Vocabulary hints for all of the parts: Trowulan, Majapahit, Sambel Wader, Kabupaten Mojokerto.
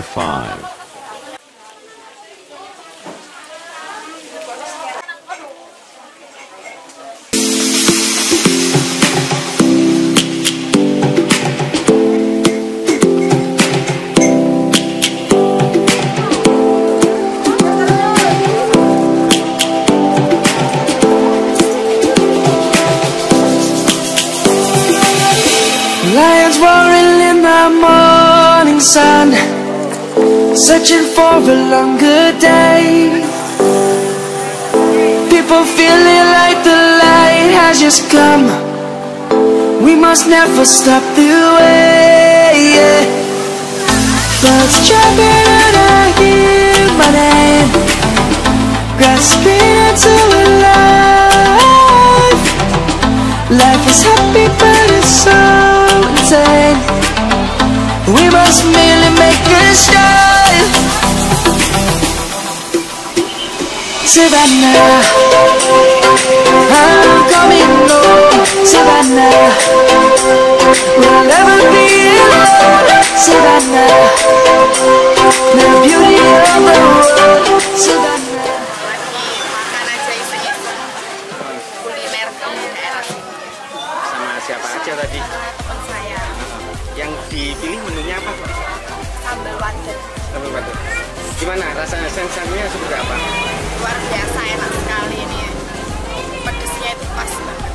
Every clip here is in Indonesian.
5. Lions roaring in the morning sun, searching for a longer day. People feeling like the light has just come. We must never stop the way. Birds chirping and I hear my name, grasping into a life. Life is happy but it's so insane. We must merely make a start. Savannah, I'm coming home. Savannah, we'll never be alone. Savannah, the beauty of the world. Savannah. Siapa aja tadi? Saya. Yang dipilih menunya apa? Sambal waduk. Sambal waduk. Gimana rasanya, sensasinya seperti apa? Luar biasa, enak sekali ini. Pedesnya itu pas banget.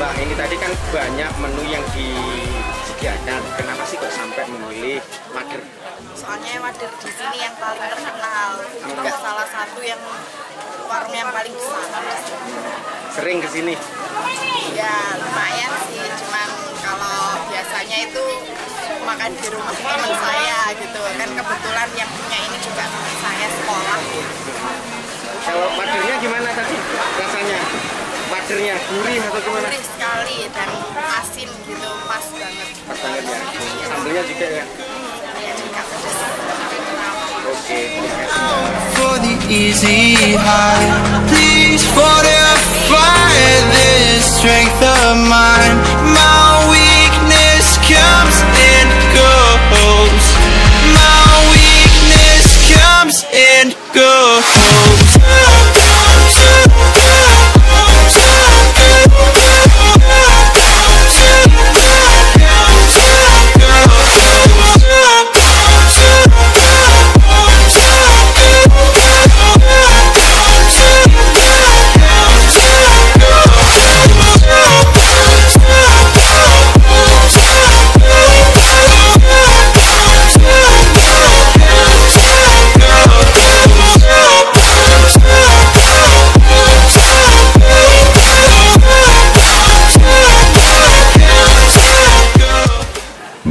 Mbak, ini tadi kan banyak menu yang disediakan. Kenapa sih kok sampai memilih wader? Soalnya wader di sini yang paling terkenal. Juga salah satu yang warung yang paling besar. Sering kesini? Ya lumayan sih, cuman kalau biasanya itu makan di rumah teman saya gitu. Kan kebetulan yang punya ini juga teman saya sekolah. Kalau wadernya gimana tadi rasanya? Wadernya gurih atau gimana? Gurih sekali dan asin gitu, pas banget. Pas banget ya. Sambalnya juga ya? Iya juga pedas. Oke, terima kasih. Strength of mine, my weakness comes and goes. My weakness comes and goes.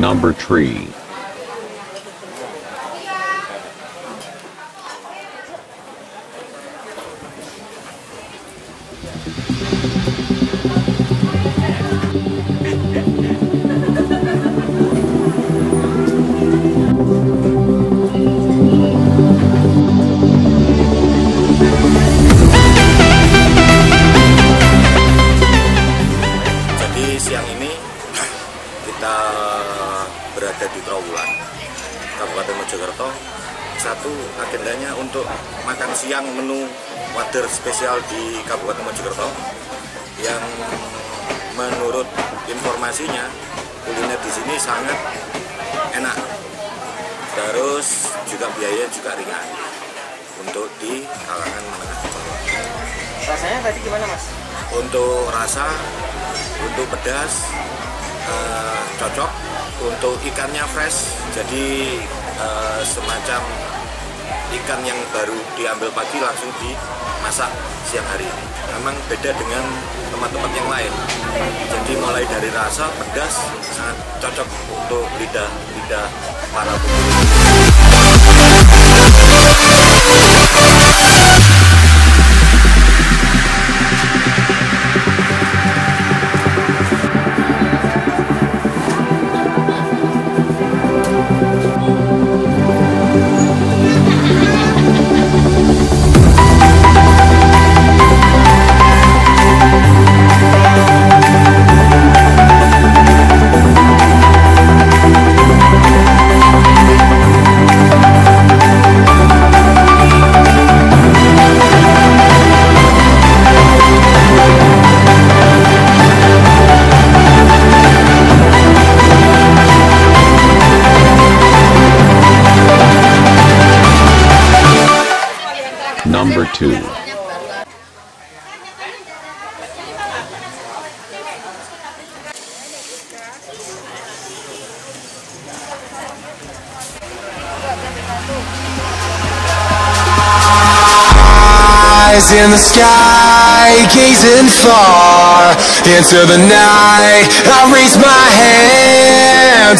Number 3. Jadi siang ini kita berada di Trowulan, Kabupaten Mojokerto. Satu agendanya untuk makan siang menu wader spesial di Kabupaten Mojokerto, yang menurut informasinya kuliner di sini sangat enak. Terus juga biaya juga ringan untuk di kalangan menengah. Rasanya tadi gimana, Mas? Untuk rasa, untuk pedas cocok. Untuk ikannya fresh, jadi semacam ikan yang baru diambil pagi langsung dimasak siang hari. Memang beda dengan tempat-tempat yang lain. Jadi mulai dari rasa pedas sangat cocok untuk lidah para pengunjung. 2022. Eyes in the sky, gazing far into the night. I raise my hand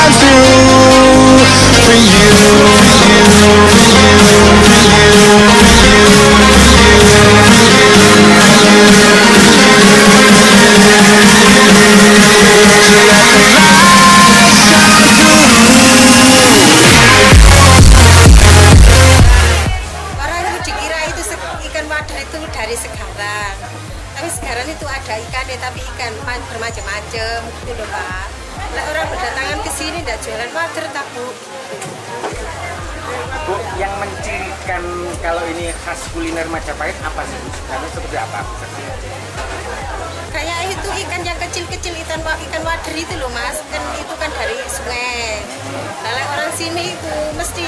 through? For you, for you, for you, for you, for you, for you, for you. Tapi ikan bermacam-macam gitu loh Pak. Nah, orang berdatangan ke sini dan jualan wajar tak Bu? Bu, yang mencirikan kalau ini khas kuliner Majapahit apa sih Bu? Karena seperti apa? Kayak itu ikan yang kecil-kecil, ikan wader itu loh Mas. Kan itu kan dari sungai. Nah, orang sini itu mesti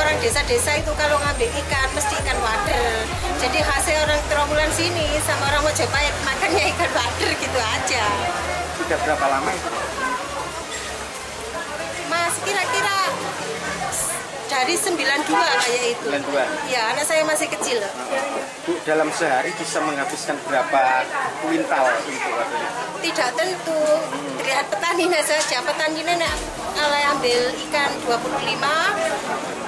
orang desa-desa itu kalau ngambil ikan mesti ikan wader. Jadi hasil orang Trowulan sini sama orang Majapahit makannya ikan wader gitu aja. Sudah berapa lama itu? Mas, kira-kira dari 92 kayak itu. 92? Ya, anak saya masih kecil. Bu, dalam sehari bisa menghabiskan berapa kuintal itu? Tidak tentu. Lihat petaninya saja. Petaninya kalau ambil ikan 25,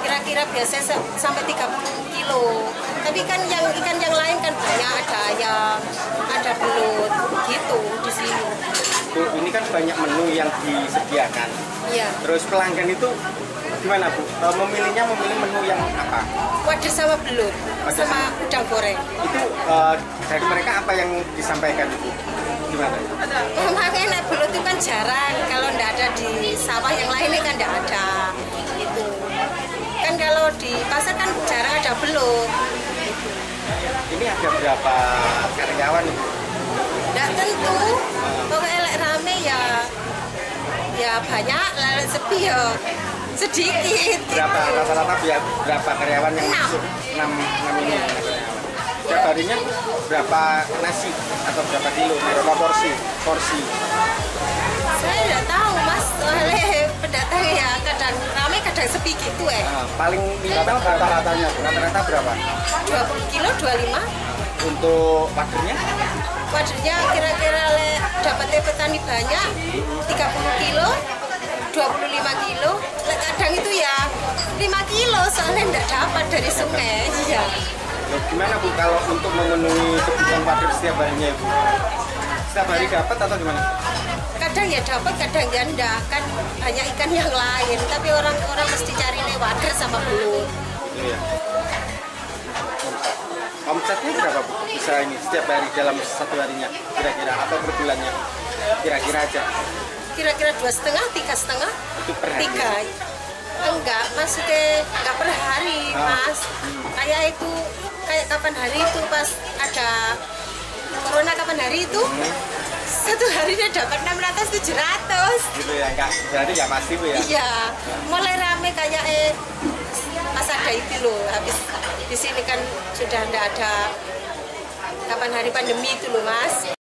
kira-kira biasanya sampai 30 kilo. Tapi kan yang ikan yang lain kan banyak, ada ayam, ada belut gitu di sini. Bu, ini kan banyak menu yang disediakan. Iya. Terus pelanggan itu gimana Bu? Memilihnya memilih menu yang apa? Wader sama belut, wader sama udang goreng. Itu dari mereka apa yang disampaikan Bu? Gimana? Memang enak, belut itu kan jarang. Kalau nggak ada di sawah yang lainnya kan nggak ada. Kan kalau di pasar kan jarang ada belut. Ini ada berapa karyawan? Nggak tentu. Pokoknya lek rame ya banyak, lek sepi ya sedikit. Berapa rata-rata berapa karyawan yang masuk? 6 ini. Setiap harinya berapa nasi atau berapa kilo, berapa porsi? Saya nggak tahu Mas, oleh pendatang ya kadang ramai kadang sepi gitu Nah, paling minimal rata-ratanya, rata-rata berapa? 20 kilo, 25. Untuk wadernya? Wadernya kira-kira dapatnya petani banyak, 30 kilo, 25 kilo. Kadang itu ya 5 kilo soalnya nggak dapat dari sungai. Ya. Gimana Bu kalau untuk memenuhi kebutuhan wader setiap harinya Bu? Setiap hari dapat atau gimana? Kadang ya dapat, kadang ya enggak. Kan banyak ikan yang lain, tapi orang-orang mesti cari wader sama belut. Iya. Omsetnya berapa Bu? Bisa ini setiap hari dalam satu harinya kira-kira atau per bulannya? Kira-kira aja. Kira-kira 2,5, 3,5? Itu per hari. 3. Enggak, maksudnya enggak per hari, Mas. Kayak itu, kayak kapan hari itu pas ada corona kapan hari itu? Satu harinya dapat 600-700 gitu ya, Kak. Berarti ya pasti Bu ya? Iya, mulai rame kayak pas ada itu loh, habis di sini kan sudah nggak ada kapan hari pandemi itu loh Mas.